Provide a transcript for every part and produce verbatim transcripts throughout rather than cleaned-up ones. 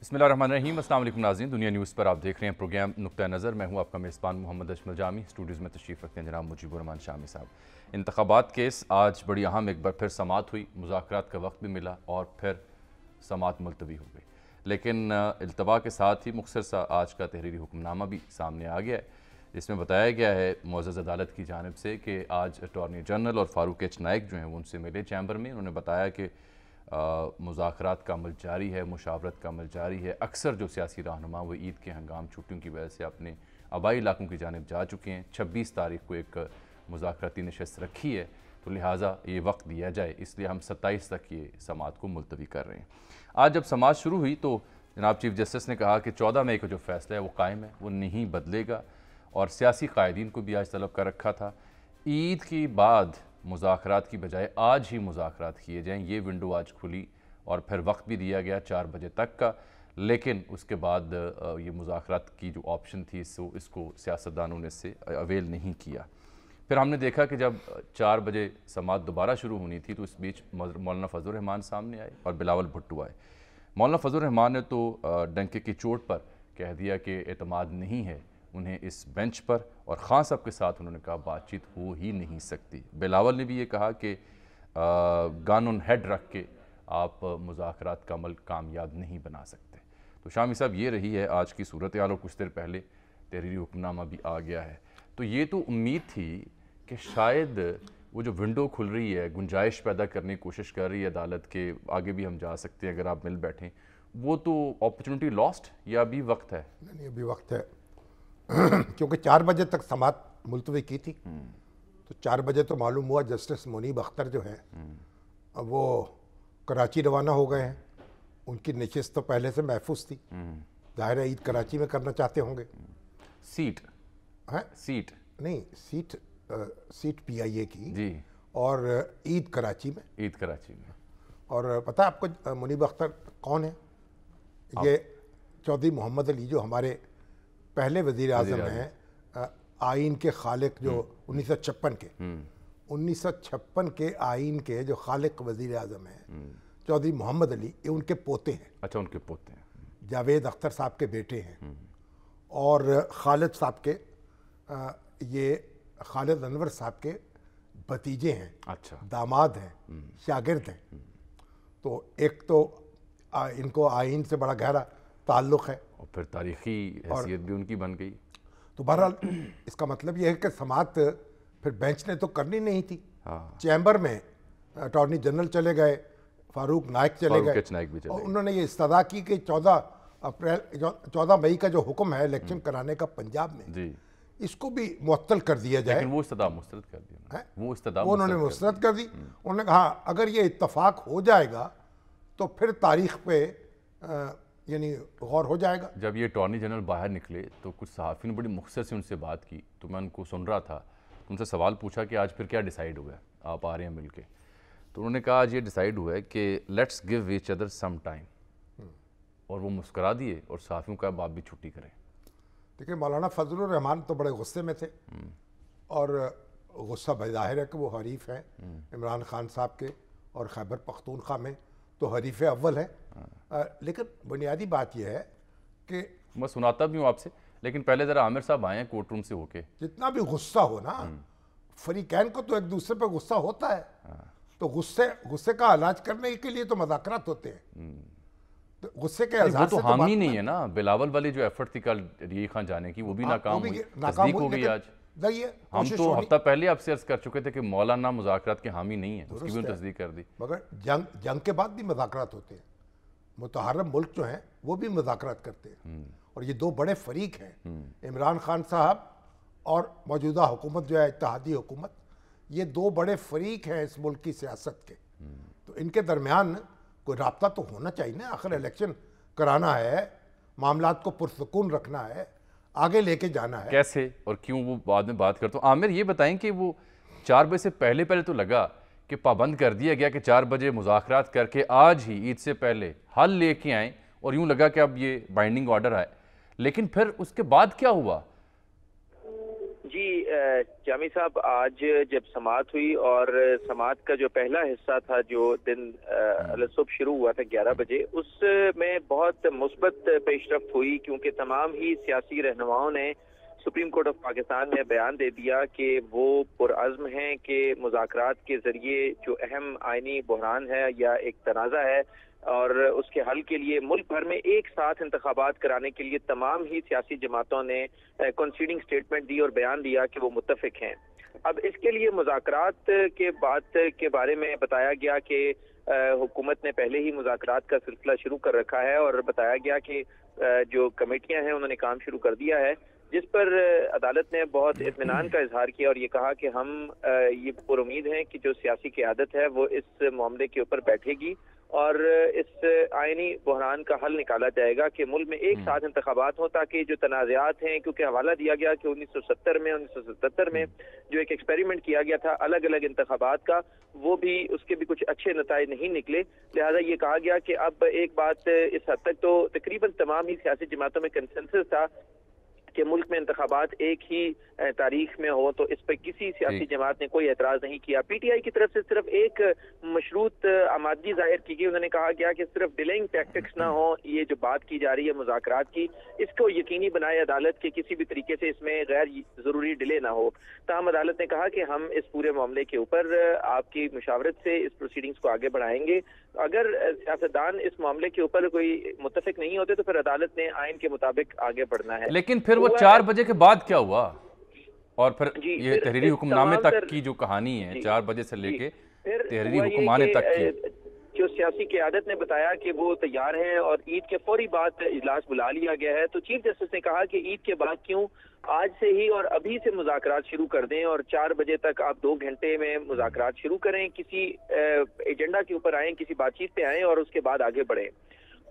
बिस्मिल्लाहिर्रहमानिर्रहीम। अस्सलाम वालेकुम नाज़रीन, दुनिया न्यूज़ पर आप देख रहे हैं प्रोग्राम नुकता नज़र। मैं हूं आपका मेज़बान मोहम्मद अजमल जामी। स्टूडियोज़ में तशरीफ़ रखते हैं जनाब मुजीबुर्रहमान शामी साहब। इंतख़ाबात केस आज बड़ी अहम एक बार फिर समात हुई, मुज़ाकरात का वक्त भी मिला और फिर समात मुलतवी हो गई, लेकिन अल्तवा के साथ ही मुख्तसर सा आज का तहरीरी हुक्मनामा भी सामने आ गया है, जिसमें बताया गया है मुअज़्ज़ज़ अदालत की जानिब से कि आज अटॉर्नी जनरल और फ़ारूक एच नायक जो हैं वो उनसे मिले चैम्बर में। उन्होंने बताया कि मुज़ाकरात का अमल जारी है, मुशावरत का अमल जारी है। अक्सर जो सियासी रहनुमा वो ईद के हंगाम छुट्टियों की वजह से अपने आबाई इलाकों की जानिब जा चुके हैं। छब्बीस तारीख को एक मुज़ाकराती नशस्त रखी है, तो लिहाजा ये वक्त दिया जाए, इसलिए हम सत्ताईस तक ये समात को मुलतवी कर रहे हैं। आज जब समात शुरू हुई तो जनाब चीफ जस्टिस ने कहा कि चौदह मई का जो फैसला है वो कायम है, वो नहीं बदलेगा, और सियासी कायदीन को भी आज तलब कर रखा था। ईद के बाद मुज़ाकरात की बजाय आज ही मुज़ाकरात किए जाएँ, ये विंडो आज खुली, और फिर वक्त भी दिया गया चार बजे तक का। लेकिन उसके बाद ये मुज़ाकरात की जो ऑप्शन थी सो इसको सियासतदानों ने इससे अवेल नहीं किया। फिर हमने देखा कि जब चार बजे समात दोबारा शुरू होनी थी तो इस बीच मौलाना फजलुर रहमान सामने आए और बिलावल भुट्टो आए। मौलाना फजलुर रहमान ने तो डंके की चोट पर कह दिया कि एतमाद नहीं है उन्हें इस बेंच पर, और ख़ान साहब के साथ उन्होंने कहा बातचीत हो ही नहीं सकती। बिलावल ने भी ये कहा कि गन ऑन हेड रख के आप मुज़ाकरात का अमल कामयाब नहीं बना सकते। तो शामी साहब, ये रही है आज की सूरत हाल, और कुछ देर पहले तहरीरी हुक्मनामा भी आ गया है। तो ये तो उम्मीद थी कि शायद वो जो विंडो खुल रही है, गुंजाइश पैदा करने की कोशिश कर रही है अदालत के, आगे भी हम जा सकते हैं अगर आप मिल बैठें, वो तो अपॉर्चुनिटी लॉस्ट, या अभी वक्त है? नहीं, अभी वक्त है क्योंकि चार बजे तक समात मुलतवी की थी, तो चार बजे तो मालूम हुआ जस्टिस मुनीब अख्तर जो हैं अब वो कराची रवाना हो गए हैं। उनकी नशिस्त तो पहले से महफूज थी, जाहिर है ईद कराची में करना चाहते होंगे। सीट है सीट नहीं सीट आ, सीट पीआईए की जी, और ईद कराची में ईद कराची में और पता है आपको मुनीब अख्तर कौन है? ये चौधरी मोहम्मद अली जो हमारे पहले वज़ीर आज़म हैं, आइन के खालिक, जो उन्नीस सौ छप्पन के उन्नीस सौ छप्पन के आइन के जो खालिक वज़ीर आज़म हैं चौधरी मोहम्मद अली, ये उनके पोते हैं। अच्छा, उनके पोते हैं। जावेद अख्तर साहब के बेटे हैं, और खालिद साहब के आ, ये खालिद अनवर साहब के भतीजे हैं। अच्छा, दामाद हैं, शागिर्द हैं। तो एक तो आ, इनको आइन से बड़ा गहरा ताल्लुक़ है, और फिर तारीखी हैसियत भी उनकी बन गई। तो बहरहाल इसका मतलब यह है कि समात फिर बेंच ने तो करनी नहीं थी। हाँ। चैम्बर में अटॉर्नी जनरल चले गए, फारूक नायक चले गए, नायक भी चले, और उन्होंने ये इस्तदा की कि चौदह अप्रैल चौदह मई का जो हुक्म है इलेक्शन कराने का पंजाब में जी, इसको भी मुअत्तल कर दिया जाए। लेकिन वो इस्तदा मुस्तरद कर दी, वो इस्तदा वो उन्होंने मुस्तरद कर दी। उन्होंने कहा अगर ये इत्तफाक हो जाएगा तो फिर तारीख पे यानी गौर हो जाएगा। जब ये अटॉर्नी जनरल बाहर निकले तो कुछ सहाफ़ी ने बड़ी मुख्तसर से उनसे बात की, तो मैं उनको सुन रहा था, उनसे सवाल पूछा कि आज फिर क्या डिसाइड हुआ है, आप आ रहे हैं मिल के? तो उन्होंने कहा आज ये डिसाइड हुआ है कि let's give each other some time, और वो मुस्करा दिए और सहाफ़ियों का बाप भी छुट्टी करें। देखिए, मौलाना फजलुर रहमान तो बड़े गुस्से में थे, और गुस्सा बज़ाहिर है कि वो हरीफ हैं इमरान खान साहब के, और खैबर पख्तूनख्वा में तो हरीफ अव्वल है। आ, लेकिन बुनियादी बात यह है कि मैं सुनाता भी हूँ आपसे, लेकिन पहले ज़रा आमिर साहब आए हैं कोर्ट रूम से होके। जितना भी गुस्सा हो ना, फरीकैन को तो एक दूसरे पर गुस्सा होता है, तो गुस्से गुस्से का इलाज करने के लिए तो मुज़ाकरात होते हैं। तो गुस्से के आधार तो हम ही नहीं है ना, बिलावल वाली जो एफर्ट थी कल रिया खान जाने की, वो भी नाकाम हुई, तस्दीक हो गई आज। हम तो हफ्ता पहले आपसे अर्ज कर चुके थे कि मौलाना मुज़ाकरात के हामी नहीं है, उसकी भी तस्दीक कर दी। मगर जंग जंग के बाद भी मुज़ाकरात होते हैं, मुतहरम मुल्क जो हैं वो भी मुज़ाकरात करते हैं, और ये दो बड़े फरीक हैं इमरान खान साहब और मौजूदा हुकूमत जो है इत्तेहादी हुकूमत, ये दो बड़े फरीक हैं इस मुल्क की सियासत के। तो इनके दरमियान कोई राब्ता तो होना चाहिए ना, आखिर इलेक्शन कराना है, मामला को पुरसकून रखना है, आगे लेके जाना है, कैसे और क्यों वो बाद में बात करते। आमिर, ये बताएं कि वो चार बजे से पहले पहले तो लगा कि पाबंद कर दिया गया कि चार बजे मुज़ाकरात करके आज ही ईद से पहले हल लेके आएँ, और यूँ लगा कि अब ये बाइंडिंग ऑर्डर आए, लेकिन फिर उसके बाद क्या हुआ? जी, जामी साहब, आज जब समात हुई और समात का जो पहला हिस्सा था जो दिन अलसुब शुरू हुआ था ग्यारह बजे, उसमें बहुत मुस्बत पेशरफ्त हुई क्योंकि तमाम ही सियासी रहनुमाओं ने सुप्रीम कोर्ट ऑफ पाकिस्तान में बयान दे दिया कि वो पुरअज़्म हैं कि मुज़ाकरात के जरिए जो अहम आइनी बहरान है या एक तनाज़ा है और उसके हल के लिए मुल्क भर में एक साथ इंतखाबात कराने के लिए तमाम ही सियासी जमातों ने कंसीडिंग स्टेटमेंट दी और बयान दिया कि वो मुत्तफिक हैं। अब इसके लिए मुज़ाकरात के बात के बारे में बताया गया कि हुकूमत ने पहले ही मुज़ाकरात का सिलसिला शुरू कर रखा है और बताया गया कि जो कमेटियाँ हैं उन्होंने काम शुरू कर दिया है, जिस पर अदालत ने बहुत इत्मीनान का इजहार किया और ये कहा कि हम ये पुरुमीद हैं कि जो सियासी क़यादत है वो इस मामले के ऊपर बैठेगी और इस आइनी बहरान का हल निकाला जाएगा कि मुल्क में एक साथ इंतखाबात हों ताकि जो तनाज़ात हैं, क्योंकि हवाला दिया गया कि उन्नीस सौ सत्तर में उन्नीस सौ सतहत्तर में जो एक एक्सपेरिमेंट किया गया था अलग अलग इंतखाबात का, वो भी उसके भी कुछ अच्छे नताइज नहीं निकले। लिहाजा ये कहा गया कि अब एक बात इस हद तक तो तकरीबन तमाम ही सियासी जमातों में कंसेंसस था कि मुल्क में इंतखाबात एक ही तारीख में हो, तो इस पर किसी सियासी जमात ने कोई एतराज़ नहीं किया। पीटीआई की तरफ से सिर्फ एक मशरूत आमादगी जाहिर की गई, उन्होंने कहा गया कि सिर्फ डिलेइंग टैक्टिक्स ना हो, ये जो बात की जा रही है मुज़ाकरात की, इसको यकीनी बनाए अदालत कि किसी भी तरीके से इसमें गैर ज़रूरी डिले ना हो। तमाम अदालत ने कहा कि हम इस पूरे मामले के ऊपर आपकी मशावरत से इस प्रोसीडिंग्स को आगे बढ़ाएंगे, अगर सियासतदान इस मामले के ऊपर कोई मुतफिक नहीं होते तो फिर अदालत ने आइन के मुताबिक आगे बढ़ना है। लेकिन फिर वो चार बजे के बाद क्या हुआ और फिर ये तहरीरी हुक्मनामे तक की जो कहानी है चार बजे से लेके तहरीरी हुक्मनामे तक की, जो सियासी क़यादत ने बताया कि वो तैयार हैं और ईद के फौरी बाद इजलास बुला लिया गया है, तो चीफ जस्टिस ने कहा कि ईद के बाद क्यों आज से ही और अभी से मुज़ाकरात शुरू कर दें और चार बजे तक आप दो घंटे में मुज़ाकरात शुरू करें, किसी एजेंडा के ऊपर आएँ, किसी बातचीत पे आएँ और उसके बाद आगे बढ़ें।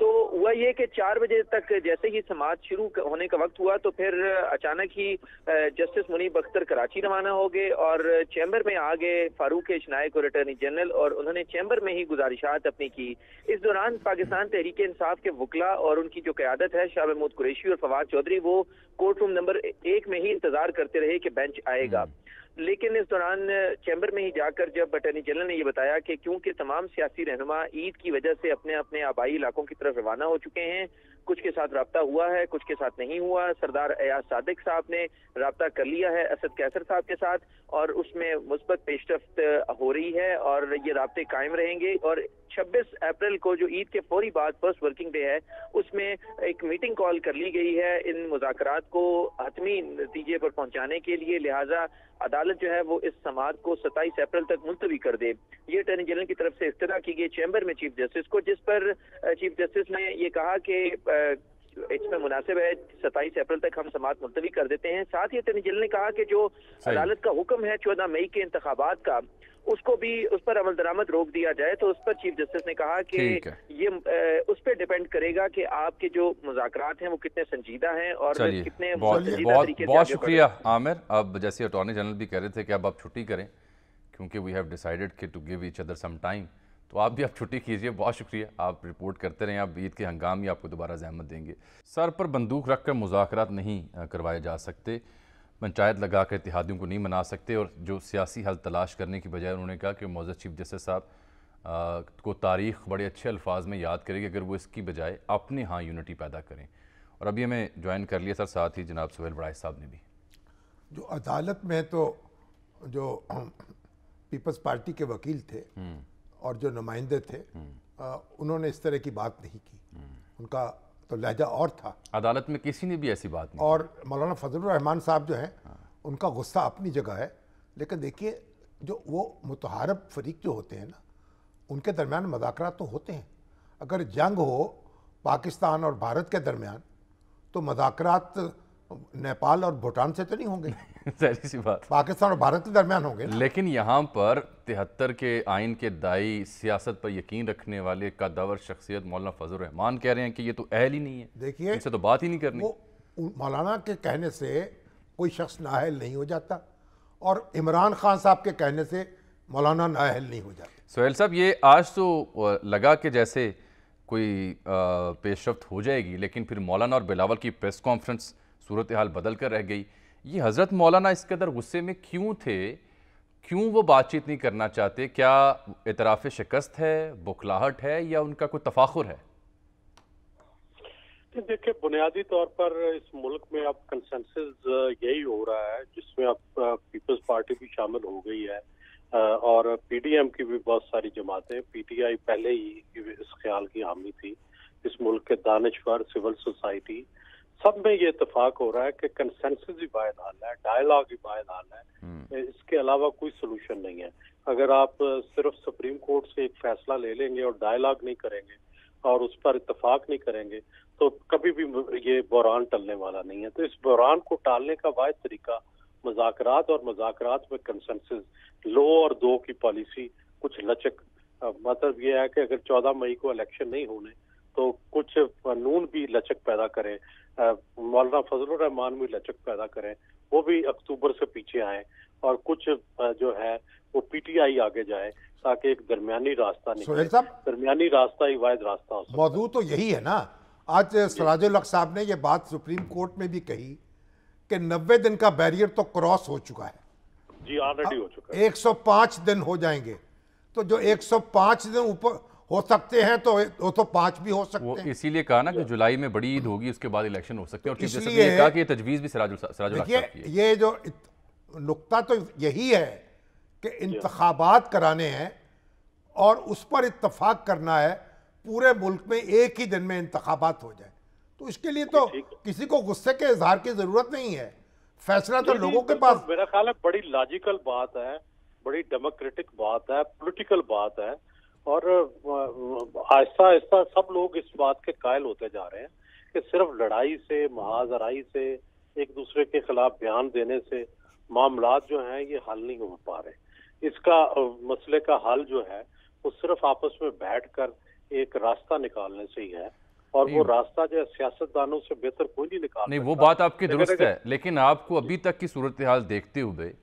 तो हुआ ये कि चार बजे तक जैसे ही समात शुरू होने का वक्त हुआ तो फिर अचानक ही जस्टिस मुनीब अख्तर कराची रवाना हो गए और चैम्बर में आ गए फारूक एच नायक और अटर्नी जनरल, और उन्होंने चैम्बर में ही गुजारिशात अपनी की। इस दौरान पाकिस्तान तहरीक इंसाफ के वकला और उनकी जो क़यादत है शाह महमूद कुरैशी और फवाद चौधरी, वो कोर्ट रूम नंबर एक में ही इंतजार करते रहे कि बेंच आएगा। लेकिन इस दौरान चैम्बर में ही जाकर जब अटर्नी जनरल ने ये बताया कि क्योंकि तमाम सियासी रहनुमा ईद की वजह से अपने अपने आबाई इलाकों की तरफ रवाना हो चुके हैं, कुछ के साथ रब्ता हुआ है, कुछ के साथ नहीं हुआ, सरदार अयाज सादिक साहब ने रब्ता कर लिया है असद कैसर साहब के साथ और उसमें मुस्बत पेशरफ्त हो रही है और ये रब्ते कायम रहेंगे। और छब्बीस अप्रैल को जो ईद के फौरी बाद फर्स्ट वर्किंग डे है, उसमें एक मीटिंग कॉल कर ली गई है इन मुज़ाकरात को हतमी नतीजे पर पहुंचाने के लिए, लिहाजा अदालत जो है वो इस समात को सत्ताईस अप्रैल तक मुलतवी कर दे। ये अटॉर्नी जनरल की तरफ से इस्तदा की गई चैम्बर में चीफ जस्टिस को, जिस पर चीफ जस्टिस ने ये कहा कि इसमें मुनासिब है सत्ताईस अप्रैल तक हम समात मुलतवी कर देते हैं। साथ ही अटॉर्नी जनरल ने कहा कि जो अदालत का हुक्म है चौदह मई के इंतखाबात का, उसको भी उस पर अमल दरामद रोक दिया जाए। तो उस पर चीफ जस्टिस ने कहा कि ये उस पर डिपेंड करेगा कि आपके जो मुज़ाकरात हैं वो कितने संजीदा हैं और कितने संजीदा तरीके से। बहुत शुक्रिया आमिर। अब जैसे अटॉर्नी जनरल भी कह रहे थे कि अब आप छुट्टी करें क्योंकि वी हैव डिसाइडेड कि to give each other some time, तो आप भी आप छुट्टी कीजिए। बहुत शुक्रिया, आप रिपोर्ट करते रहें, आप ईद के हंगाम ही आपको दोबारा जहमत देंगे। सर पर बंदूक रख कर मुज़ाकरात नहीं करवाए जा सकते, पंचायत लगा कर इतिहादियों को नहीं मना सकते, और जो सियासी हल तलाश करने की बजाय उन्होंने कहा कि मौजूदा चीफ जस्टिस साहब को तारीख़ बड़े अच्छे अल्फाज में याद करेगी अगर वो इसकी बजाय अपने यहाँ यूनिटी पैदा करें। और अभी हमें ज्वाइन कर लिया सर साथ ही जनाब सोहेल वराइच साहब ने भी। जो अदालत में तो जो पीपल्स पार्टी के वकील थे और जो नुमाइंदे थे आ, उन्होंने इस तरह की बात नहीं की, उनका तो लहजा और था, अदालत में किसी ने भी ऐसी बात नहीं। और मौलाना फजलुर रहमान साहब जो हैं उनका गुस्सा अपनी जगह है, लेकिन देखिए जो वो मुतहारब फरीक जो होते हैं ना, उनके दरमियान मुज़ाकरात तो होते हैं। अगर जंग हो पाकिस्तान और भारत के दरमियान तो मुज़ाकरात नेपाल और भूटान से तो नहीं होंगे सी बात, पाकिस्तान और भारत के दरमियान होंगे। लेकिन यहाँ पर तिहत्तर के आइन के दाई सियासत पर यकीन रखने वाले कद्दावर शख्सियत मौलाना फजलुर रहमान कह रहे हैं कि ये तो अहल ही नहीं है, देखिए इनसे तो बात ही नहीं करनी। वो मौलाना के कहने से कोई शख्स नाअहल नहीं हो जाता और इमरान खान साहब के कहने से मौलाना नाअहल नहीं हो जाता। सोहेल साहब, ये आज तो लगा कि जैसे कोई पेशरफ्त हो जाएगी, लेकिन फिर मौलाना और बिलावल की प्रेस कॉन्फ्रेंस सूरत हाल बदल कर रह गई। ये हज़रत मौलाना इस कदर गुस्से में क्यों थे, क्यों वो बातचीत नहीं करना चाहते? क्या इतराफ़ शिकस्त है, बुखलाहट है, या उनका कोई तफाखुर है? देखिए, बुनियादी तौर पर इस मुल्क में अब कंसेंसस यही हो रहा है जिसमें अब पीपल्स पार्टी भी शामिल हो गई है और पीडीएम की भी बहुत सारी जमातें, पीटीआई पहले ही इस ख्याल की हामी थी, इस मुल्क के दानिश्वर, सिविल सोसाइटी, सब में ये इतफाक हो रहा है कि कंसेंसस ही वाहिद हल है, डायलॉग ही वाहिद हल है, इसके अलावा कोई सोल्यूशन नहीं है। अगर आप सिर्फ सुप्रीम कोर्ट से एक फैसला ले लेंगे और डायलॉग नहीं करेंगे और उस पर इतफाक नहीं करेंगे तो कभी भी ये बहरान टलने वाला नहीं है। तो इस बहरान को टालने का वाहिद तरीका मुज़ाकरात, और मुज़ाकरात में कंसेंसस लो और दो की पॉलिसी, कुछ लचक, मतलब ये है कि अगर चौदह मई को इलेक्शन नहीं होने तो कुछ कानून भी लचक पैदा करें, मौलाना फजलुर रहमान भी लचक पैदा करें, वो भी अक्टूबर से पीछे आए और कुछ जो है वो पीटीआई आगे जाए ताकि एक दरमियानी रास्ता निकले। दरमियानी रास्ता ही वाहिद रास्ता हो। मौजू तो यही है ना। आज सिराजुल हक साहब ने ये बात सुप्रीम कोर्ट में भी कही कि नब्बे दिन का बैरियर तो क्रॉस हो चुका है जी, ऑलरेडी हो चुका है, एक सौ पाँच दिन हो जाएंगे। तो जो एक सौ पाँच दिन ऊपर हो सकते हैं तो वो तो पाँच भी हो सकते हैं। इसीलिए कहा ना कि जुलाई में बड़ी ईद होगी, उसके बाद इलेक्शन हो सकते हैं। और इसलिए कहा कि ये तजवीज़ भी सिराजुल सिराजुल हक साहब की है। ये जो नुक्ता तो यही है कि इंतखाबात कराने हैं और उस पर इत्तफाक करना है, पूरे मुल्क में एक ही दिन में इंतखाबात हो जाए। तो इसके लिए तो किसी को गुस्से के इजहार की जरूरत नहीं है, फैसला तो लोगों के पास। मेरा ख्याल है बड़ी लॉजिकल बात है, बड़ी डेमोक्रेटिक बात है, पॉलिटिकल बात है और आहिस्ता आहिस्ता सब लोग इस बात के कायल होते जा रहे हैं कि सिर्फ लड़ाई से, महाजराई से, एक दूसरे के खिलाफ बयान देने से मामला जो हैं ये हल नहीं हो पा रहे। इसका मसले का हल जो है वो सिर्फ आपस में बैठकर एक रास्ता निकालने से ही है और वो रास्ता जो है सियासतदानों से बेहतर कोई नहीं निकाल नहीं। वो बात आपकी दुरुस्त है, लेकिन आपको अभी तक की सूरत हाल देखते हुए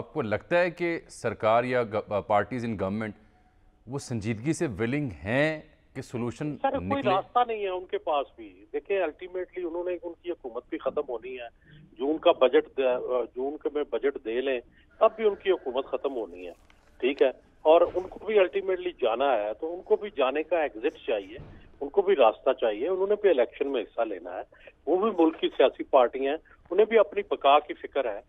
आपको लगता है कि सरकार या पार्टीज इन गवर्नमेंट वो संजीदगी से विलिंग हैं कि सोल्यूशन निकले? कोई रास्ता नहीं है उनके पास भी। देखिए, अल्टीमेटली उन्होंने उनकी हुकूमत भी खत्म होनी है। जून का बजट जून के में बजट दे लें तब भी उनकी हुकूमत खत्म होनी है, ठीक है, और उनको भी अल्टीमेटली जाना है तो उनको भी जाने का एग्जिट चाहिए, उनको भी रास्ता चाहिए, उन्होंने भी इलेक्शन में हिस्सा लेना है, वो भी मुल्क की सियासी पार्टी हैं, उन्हें भी अपनी बका की फिक्र है,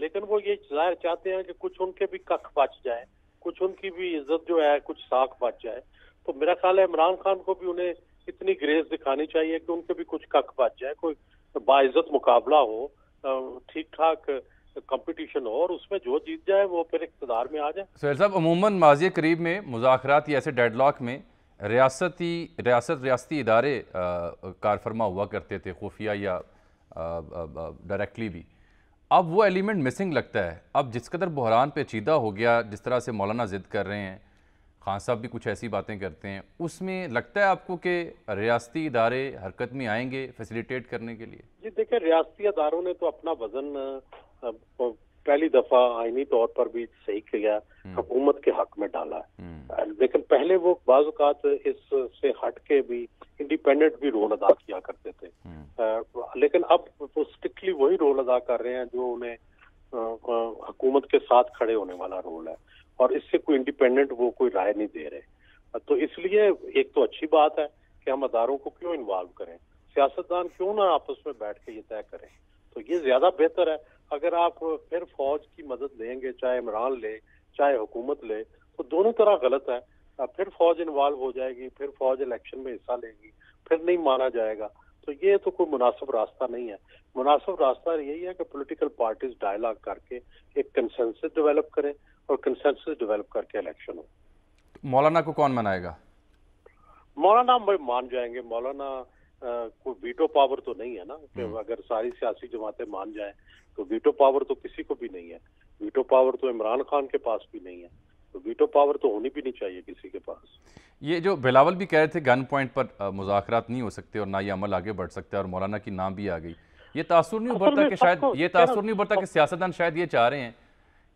लेकिन वो ये जाहिर चाहते हैं कि कुछ उनके भी कख बच जाए, कुछ उनकी भी इज्जत जो है, कुछ साख बच जाए। तो मेरा ख्याल है इमरान खान को भी उन्हें इतनी ग्रेस दिखानी चाहिए कि उनके भी कुछ कख बच जाए, कोई बाइज्जत मुकाबला हो, ठीक ठाक कंपटीशन हो और उसमें जो जीत जाए वो फिर इख्तियार में आ जाए। सुहेल साहब, अमूमन माजी करीब में मुज़ाकरात या ऐसे डेडलॉक में रियासती रियासत रियासती इदारे कारफरमा हुआ करते थे, खुफिया या डायरेक्टली भी। अब वो एलिमेंट मिसिंग लगता है। अब जिस कदर बहरान पेचीदा हो गया, जिस तरह से मौलाना ज़िद कर रहे हैं, खान साहब भी कुछ ऐसी बातें करते हैं, उसमें लगता है आपको कि रियासती इदारे हरकत में आएंगे फैसिलिटेट करने के लिए? जी देखिए, रियासती इदारों ने तो अपना वजन पहली दफ़ा आइनी तौर पर भी सही किया, हुकूमत के हक में डाला, लेकिन पहले वो बाज़ औक़ात इससे हट के भी इंडिपेंडेंट भी रोल अदा किया करते थे, लेकिन अब वो स्ट्रिक्टली वही रोल अदा कर रहे हैं जो उन्हें हुकूमत के साथ खड़े होने वाला रोल है और इससे कोई इंडिपेंडेंट वो कोई राय नहीं दे रहे। तो इसलिए एक तो अच्छी बात है कि हम अदारों को क्यों इन्वॉल्व करें, सियासतदान क्यों ना आपस में बैठ के ये तय करें, तो ये ज्यादा बेहतर है। अगर आप फिर फौज की मदद लेंगे, चाहे इमरान ले चाहे हुकूमत ले, तो दोनों तरह गलत है। फिर फौज इन्वॉल्व हो जाएगी, फिर फौज इलेक्शन में हिस्सा लेगी, फिर नहीं माना जाएगा, तो ये तो कोई मुनासिब रास्ता नहीं है। मुनासिब रास्ता यही है कि पॉलिटिकल पार्टीज डायलॉग करके एक कंसेंसस डेवलप करें और कंसेंसस डेवलप करके इलेक्शन हो। मौलाना को कौन मनाएगा? मौलाना मान जाएंगे, मौलाना कोई वीटो पावर तो नहीं है ना कि अगर सारी सियासी जमातें मान जाएं, तो वीटो पावर तो किसी को भी नहीं है, वीटो पावर तो इमरान खान के पास भी नहीं है, तो वीटो पावर तो होनी भी नहीं चाहिए किसी के पास। ये जो बिलावल भी कह रहे थे गन पॉइंट पर मुज़ाकरात नहीं हो सकते और ना ये अमल आगे बढ़ सकता है और मौलाना की नाम भी आ गई, ये तासुर नहीं उभरता कि शायद ये तासुर नहीं उभरता कि सियासतदान शायद ये चाह रहे हैं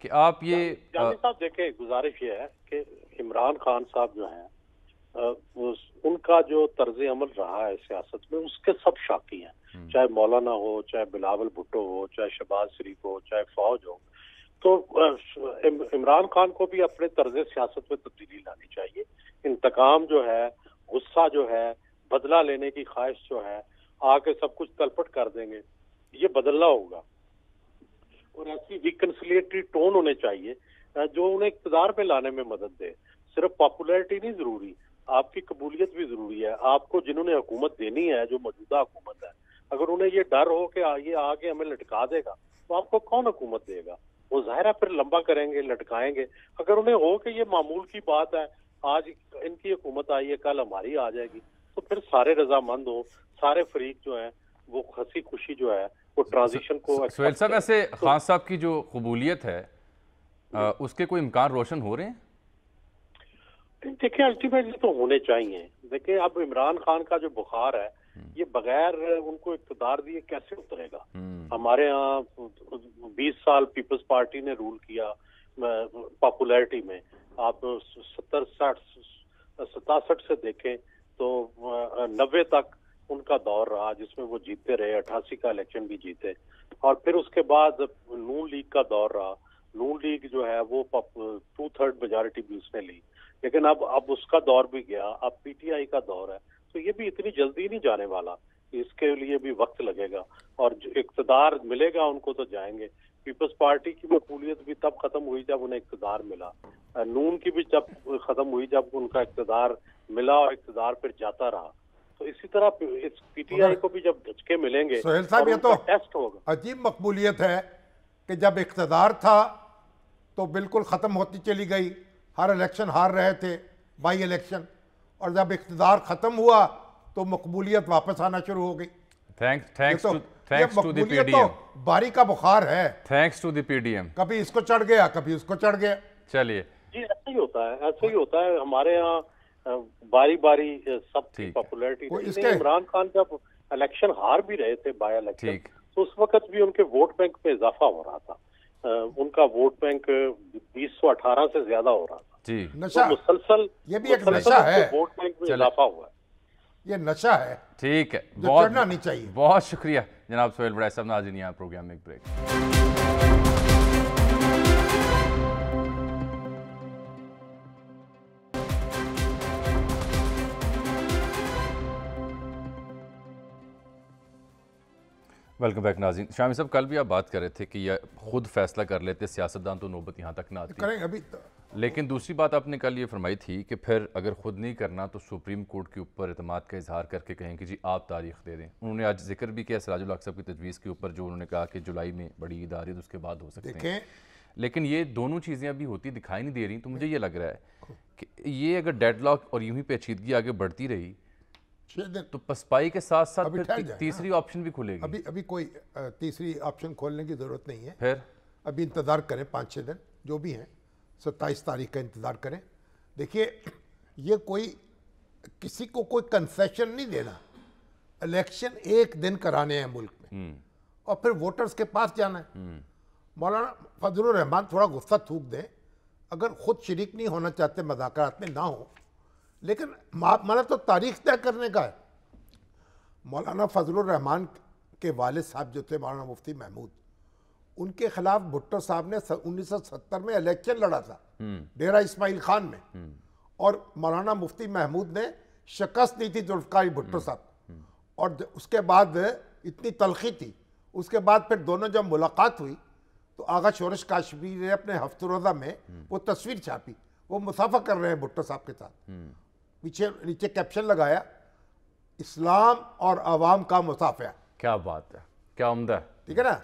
कि आप ये जानी साहब देखें, गुजारिश ये है कि इमरान खान साहब जो हैं उनका जो तर्ज अमल रहा है सियासत में उसके सब शाकी हैं, चाहे मौलाना हो, चाहे बिलावल भुट्टो हो, चाहे शहबाज शरीफ हो, चाहे फौज हो, तो इमरान खान को भी अपने तर्ज सियासत में तब्दीली लानी चाहिए। इंतकाम जो है, गुस्सा जो है, बदला लेने की ख्वाहिश जो है, आके सब कुछ तलपट कर देंगे, ये बदलना होगा। और ऐसी रिकन्सिलिएटरी टोन होने चाहिए जो उन्हें इक्तदार पे लाने में मदद दे। सिर्फ पॉपुलैरिटी नहीं जरूरी, आपकी कबूलियत भी जरूरी है। आपको जिन्होंने हुकूमत देनी है, जो मौजूदा हुकूमत है, अगर उन्हें ये डर हो कि ये आके हमें लटका देगा, तो आपको कौन हुकूमत देगा? वो ज़ाहिर है फिर लंबा करेंगे, लटकाएंगे। अगर उन्हें हो कि ये मामूल की बात है, आज इनकी हुकूमत आई है, कल हमारी आ जाएगी, तो फिर सारे रजामंद हो, सारे फरीक जो हैं वो हंसी खुशी जो है वो ट्रांजिशन को। सुहेल साहब, वैसे खान साहब की जो कबूलियत है आ, उसके कोई इम्कान रोशन हो रहे हैं? देखिए, अल्टीमेटली तो होने चाहिए। देखिए, अब इमरान खान का जो बुखार है, ये बगैर उनको इख्तियार दिए कैसे उतरेगा? हमारे यहाँ बीस साल पीपल्स पार्टी ने रूल किया पॉपुलैरिटी में। आप सत्तर साठ सतासठ से देखें तो नब्बे तक उनका दौर रहा, जिसमें वो जीते रहे, अट्ठासी का इलेक्शन भी जीते। और फिर उसके बाद नून लीग का दौर रहा। नून लीग जो है वो टू थर्ड मेजॉरिटी भी उसने ली, लेकिन अब अब उसका दौर भी गया, अब पीटीआई का दौर है। तो ये भी इतनी जल्दी नहीं जाने वाला, इसके लिए भी वक्त लगेगा। और इकतदार मिलेगा उनको तो जाएंगे। पीपल्स पार्टी की मकबूलियत भी तब खत्म हुई जब उन्हें इकतदार मिला, नून की भी जब खत्म हुई जब उनका इकतदार मिला और इकतदार फिर जाता रहा। तो इसी तरह इस पीटीआई को भी जब झटके मिलेंगे। सोहेल साहब, ये तो टेस्ट होगा। अजीब मकबूलियत है कि जब इकतदार था तो बिल्कुल ख़त्म होती चली गई, हर इलेक्शन हार रहे थे, बाई इलेक्शन, और जब इख्तियार ख़त्म हुआ तो मकबूलियत वापस आना शुरू हो गई। Thanks thanks to thanks to the PDM. बारी का बुखार है, थैंक्स टू द पीडीएम। कभी इसको चढ़ गया, कभी उसको चढ़ गया। चलिए जी, ऐसा ही होता है, ऐसा ही होता है। हमारे यहाँ बारी बारी सब की पॉपुलैरिटी। इमरान खान जब इलेक्शन हार भी रहे थे, बाई इलेक्शन, तो उस वक्त भी उनके वोट बैंक में इजाफा हो रहा था। उनका वोट बैंक बीस सौ अठारह से ज्यादा हो रहा था जी। नशा, तो मुसलसल ये भी एक नशा है, वोट बैंक में इजाफा हुआ है, ये नशा है। ठीक है, बहुत करना नहीं चाहिए। बहुत शुक्रिया जनाब सोहेल वराइच साहब। नाज़रीन, यहाँ प्रोग्राम में एक ब्रेक। वेलकम बैक नाज़रीन। शामी साहब, कल भी आप बात कर रहे थे कि यह खुद फैसला कर लेते सियासतदान तो नौबत यहाँ तक ना आती करें अभी तो। लेकिन दूसरी बात आपने कल ये फरमाई थी कि फिर अगर खुद नहीं करना तो सुप्रीम कोर्ट के ऊपर एतमाद का इजहार करके कहें कि जी आप तारीख दे दें। उन्होंने आज जिक्र भी किया सिराजुल हक साहब की तजवीज़ के ऊपर, जो उन्होंने कहा कि जुलाई में बड़ी ईद आ रही है, उसके बाद हो सकते हैं। लेकिन ये दोनों चीज़ें अभी होती दिखाई नहीं दे रही। तो मुझे ये लग रहा है कि ये अगर डेडलॉक और यूं ही पेचीदगी आगे बढ़ती रही तो पसपाई के साथ साथ फिर तीसरी ऑप्शन भी खुलेगी। अभी अभी कोई तीसरी ऑप्शन खोलने की ज़रूरत नहीं है। फिर अभी इंतज़ार करें पाँच छः दिन, जो भी हैं, सत्ताईस तारीख का इंतज़ार करें। देखिए, ये कोई किसी को कोई कंसेशन नहीं देना। इलेक्शन एक दिन कराने हैं मुल्क में और फिर वोटर्स के पास जाना है। मौलाना फजलुर रहमान थोड़ा गुस्सा थूक दें, अगर ख़ुद शरीक नहीं होना चाहते मदाकरात में, ना हो, लेकिन माना तो तारीख तय करने का है। मौलाना फजलुर रहमान के वालिद साहब जो थे मौलाना मुफ्ती महमूद, उनके खिलाफ भुट्टो साहब ने उन्नीस सौ सत्तर में इलेक्शन लड़ा था डेरा इस्माइल खान में, और मौलाना मुफ्ती महमूद ने शिकस्त दी थी जुल्फिकार भुट्टो साहब। और उसके बाद इतनी तलखी थी, उसके बाद फिर दोनों जब मुलाकात हुई तो आगा शोरश काशमीरी ने अपने हफ्ते रोज़ा में वो तस्वीर छापी, वो मुसाफा कर रहे हैं भुट्टो साहब के साथ, पीछे नीचे कैप्शन लगाया, इस्लाम और आवाम का मुसाफा। क्या बात है, क्या उम्दा है, ठीक है ना।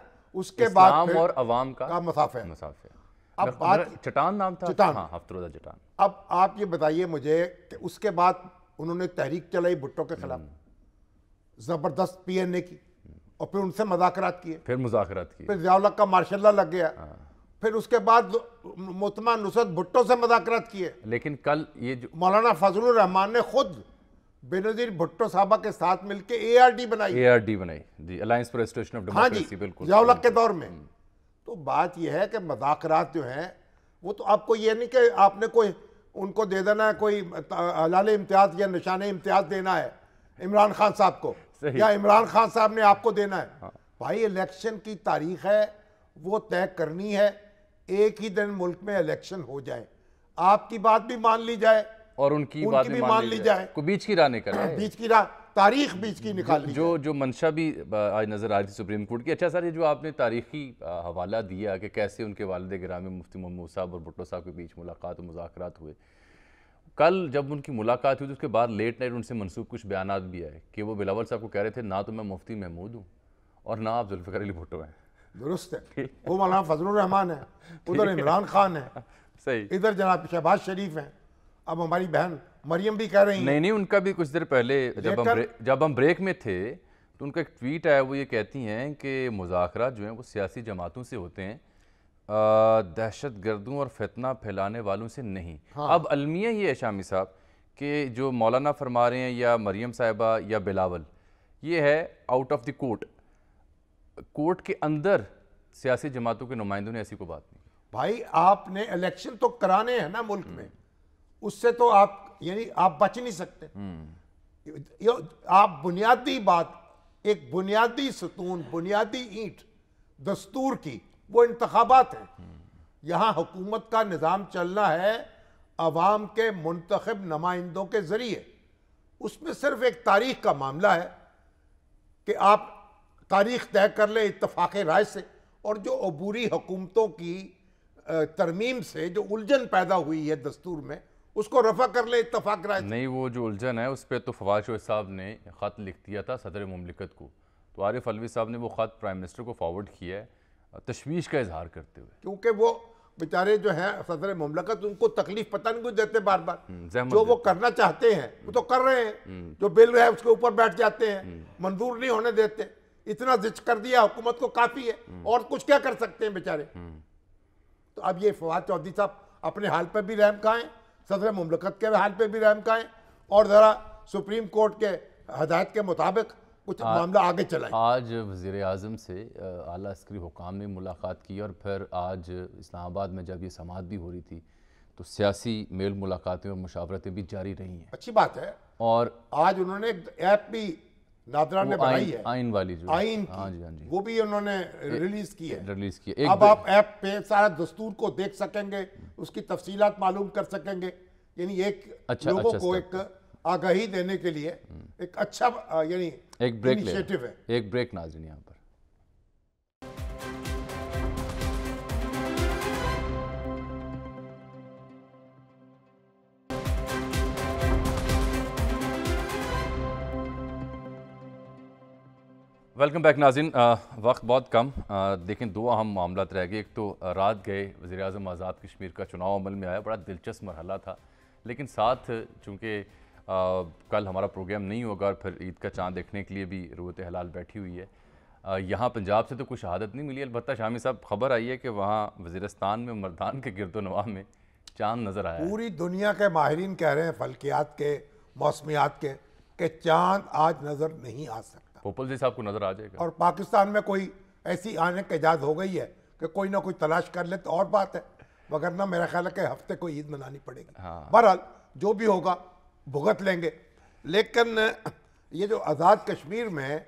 उसके बाद और आवाम का, का मुसाफा मुसाफा अब बात चटान नाम था चटान, हाँ, हफ्तरोज़ा चटान। अब आप ये बताइए मुझे कि उसके बाद उन्होंने तहरीक चलाई भुट्टो के खिलाफ, जबरदस्त पी एन ए की, और फिर उनसे मजाकरात किए, फिर मुजाकरात किए, फिर ज़ियाउल हक का मार्शल लग गया, फिर उसके बाद मोहतरमा नुसरत भुट्टो से मदाकरात किए। लेकिन कल ये जो मौलाना फजलुर रहमान ने खुद बेनज़ीर भुट्टो साहबा के साथ मिलकर एआरडी बनाई, एआरडी बनाई जी, alliance for restoration of democracy, बिल्कुल ज़ियाउल हक के दौर में। तो बात यह है कि मदाकरात जो हैं वो तो आपको ये नहीं कि आपने कोई उनको दे देना है, कोई हलाल इम्तियाज या निशान इम्तियाज देना है इमरान खान साहब को, या इमरान खान साहब ने आपको देना है। हाँ। भाई इलेक्शन की तारीख है वो तय करनी है, एक ही दिन मुल्क में इलेक्शन हो जाए, आपकी बात भी मान ली जाए और उनकी, उनकी बात भी मान ली जाए, को बीच की राह निकाल, बीच की राह, तारीख बीच की निकाल ली, जो जो मंशा भी आज नजर आ रही सुप्रीम कोर्ट की। अच्छा सर, ये जो आपने तारीखी हवाला दिया कि कैसे उनके वालिद गिरामी मुफ्ती महमूद साहब और भुट्टो साहब के बीच मुलाकात और मुज़ाकरात हुए, कल जब उनकी मुलाकात हुई तो उसके बाद लेट नाइट उनसे मनसूब कुछ बयान भी आए कि वो बिलावल साहब को कह रहे थे ना तो मैं मुफ्ती महमूद हूँ और ना आप जुल्फिकार अली भुट्टो हैं। दुरुस्त है, वो मौलाना फजलुर रहमान है, उधर इमरान खान है, सही, इधर जनाब शहबाज शरीफ हैं, अब हमारी बहन मरियम भी कह रही हैं। नहीं नहीं, उनका भी कुछ देर पहले जब हम जब हम ब्रेक में थे तो उनका एक ट्वीट आया, वो ये कहती हैं कि मुज़ाकरात जो हैं वो सियासी जमातों से होते हैं, दहशत गर्दों और फितना फैलाने वालों से नहीं। हाँ। अब अलमिया ये है शामी साहब कि जो मौलाना फरमा रहे हैं या मरियम साहिबा या बिलावल, ये है out of the court, court के अंदर सियासी जमातों के नुमाइंदों ने ऐसी कोई बात नहीं। भाई आपने इलेक्शन तो कराने हैं ना मुल्क में, उससे तो आप यानी आप बच नहीं सकते। आप बुनियादी बात, एक बुनियादी सतून, बुनियादी ईंट दस्तूर की, वो इंतखाबात है। यहाँ हुकूमत का निज़ाम चलना है अवाम के मुंतखब नुमाइंदों के ज़रिए, उसमें सिर्फ एक तारीख का मामला है कि आप तारीख तय कर लें इत्तफाक़ राय से, और जो अबूरी हुकूमतों की तरमीम से जो उलझन पैदा हुई है दस्तूर में, उसको रफा कर ले इत्तफाक राय। नहीं, वो जो उलझन है उस पर तो फवाद चौधरी साहब ने ख़त लिख दिया था सदर मुमलिकत को, तो आरिफ अलवी साहब ने वो ख़त प्राइम मिनिस्टर को फॉरवर्ड किया है तशवीश का इजहार करते हुए, क्योंकि वो बेचारे जो हैं सदर मुमलिकत, उनको तकलीफ पता नहीं कुछ देते, बार बार जो वो करना चाहते हैं वो तो कर रहे हैं, जो बिल है उसके ऊपर बैठ जाते हैं, मंजूर नहीं होने देते। इतना जिद कर दिया हुकूमत को, काफ़ी है, और कुछ क्या कर सकते हैं बेचारे। तो अब ये फवाद चौधरी साहब अपने हाल पर भी रहम खाएँ, सदर मुमलिकत के हाल पे भी रहम खाएँ, और ज़रा सुप्रीम कोर्ट के हदायत के मुताबिक कुछ आ, मामला आगे चलाएं। आज वज़ीर आज़म से आला अस्करी हुकाम ने मुलाकात की, और फिर आज इस्लामाबाद में जब ये समाअत भी हो रही थी तो सियासी मेल मुलाकातें और मुशावरतें भी जारी रही हैं। अच्छी बात है, और आज उन्होंने एक ऐप भी नादरा ने बनाई है, आइन वाली जो आइन, हाँ जी हाँ जी, वो भी उन्होंने रिलीज की है, रिलीज की है। अब आप ऐप पे सारा दस्तूर को देख सकेंगे, उसकी तफसीलात मालूम कर सकेंगे, यानी एक अच्छा, लोगों अच्छा को एक आगाही देने के लिए एक अच्छा यानी एक ब्रेक इनिशिएटिव है। एक ब्रेक नाज़रीन यहाँ पर। वेलकम बैक नाज़रीन, वक्त बहुत कम, आ, देखें दो अहम मामला रह गए। एक तो रात गए वज़ीर आज़म आज़ाद कश्मीर का चुनाव अमल में आया, बड़ा दिलचस्प मरहला था, लेकिन साथ चूँकि कल हमारा प्रोग्राम नहीं होगा और फिर ईद का चाँद देखने के लिए भी रूहत हलाल बैठी हुई है। आ, यहाँ पंजाब से तो कोई शहादत नहीं मिली, अलबत्ता शामी साहब खबर आई है कि वहाँ वज़ीरस्तान में मर्दान के गिरदोनवा में चाँद नज़र आया। पूरी दुनिया के माहिरीन कह रहे हैं, फल्कियात के, मौसमियात के, कि चाँद आज नज़र नहीं आ सकता। पोपल जी साहब को नजर आ जाएगा, और पाकिस्तान में कोई ऐसी आने की इजाज़त हो गई है कि कोई ना कोई तलाश कर ले तो और बात है, मगर ना मेरा ख्याल है कि हफ्ते को ईद मनानी पड़ेगी। हाँ। बहरहाल जो भी होगा भुगत लेंगे, लेकिन ये जो आज़ाद कश्मीर में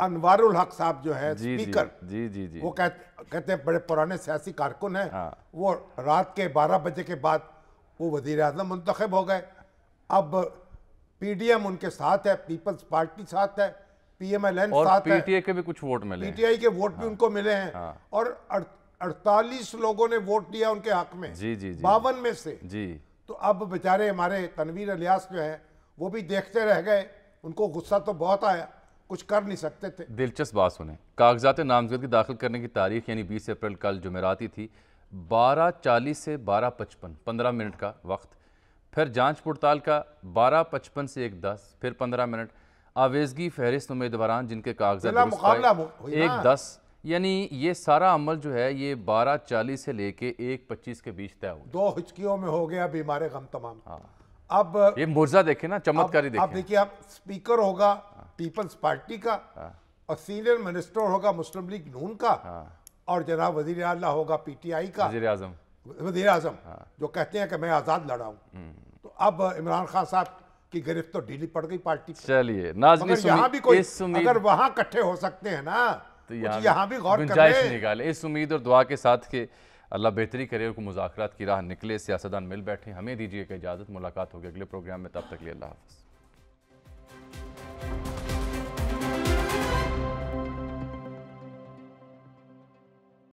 अनवारुल हक साहब जो है स्पीकर, जी जी जी, वो कहते कहते हैं बड़े पुराने सियासी कारकुन हैं। हाँ। वो रात के बारह बजे के बाद वो वज़ीर आज़म मुंतखब हो गए। अब पी डी एम उनके साथ है, पीपल्स पार्टी साथ है, पी एम एल एन और साथ पी टी आई के भी कुछ वोट मिले, पी टी आई के वोट। हाँ। भी उनको मिले हैं। हाँ। और अड़तालीस लोगों ने वोट दिया उनके हक में, जी जी जी, बावन में से जी। तो अब बेचारे हमारे तनवीर अलियास जो हैं वो भी देखते रह गए, उनको गुस्सा तो बहुत आया, कुछ कर नहीं सकते थे। दिलचस्प बात सुने, कागजात नामजदगी दाखिल करने की तारीख यानी बीस अप्रैल कल जुमेराती थी, बारह चालीस से बारह पचपन पंद्रह मिनट का वक्त, फिर जाँच पड़ताल का बारह पचपन से एक दस फिर पंद्रह मिनट, आवेजगी फहरिस्त उम्मीदवारान जिनके कागजात एक दस, यानी ये सारा अमल जो है ये बारह चालीस से लेके एक पच्चीस के बीच तय हो, दो हिचकियों में हो गया बीमारे गम तमाम। हाँ। अब ये मुर्जा देखे ना, चमत्कारी देखे, आप देखिए, आप स्पीकर होगा पीपल्स पार्टी का, हाँ। और सीनियर मिनिस्टर होगा मुस्लिम लीग नून का, हाँ। और जनाब वजीर आला होगा पी टी आई का वजीर आजम, वजीर आजम जो कहते हैं कि मैं आज़ाद लड़ा हूँ। तो अब इमरान खान साहब कि गिरफ्त तो ढीली पड़ गई पार्टी। चलिए नाज़रीन, यहाँ भी कोई अगर वहाँ इकट्ठे हो सकते हैं ना तो यहाँ भी गौर गुंजाइश निकाले। इस उम्मीद और दुआ के साथ कि अल्लाह बेहतरी करे और मुज़ाकरात की राह निकले, सियासतदान मिल बैठे। हमें दीजिएगा इजाज़त, मुलाकात होगी अगले प्रोग्राम में, तब तक लिए अल्लाह हाफ़िज़।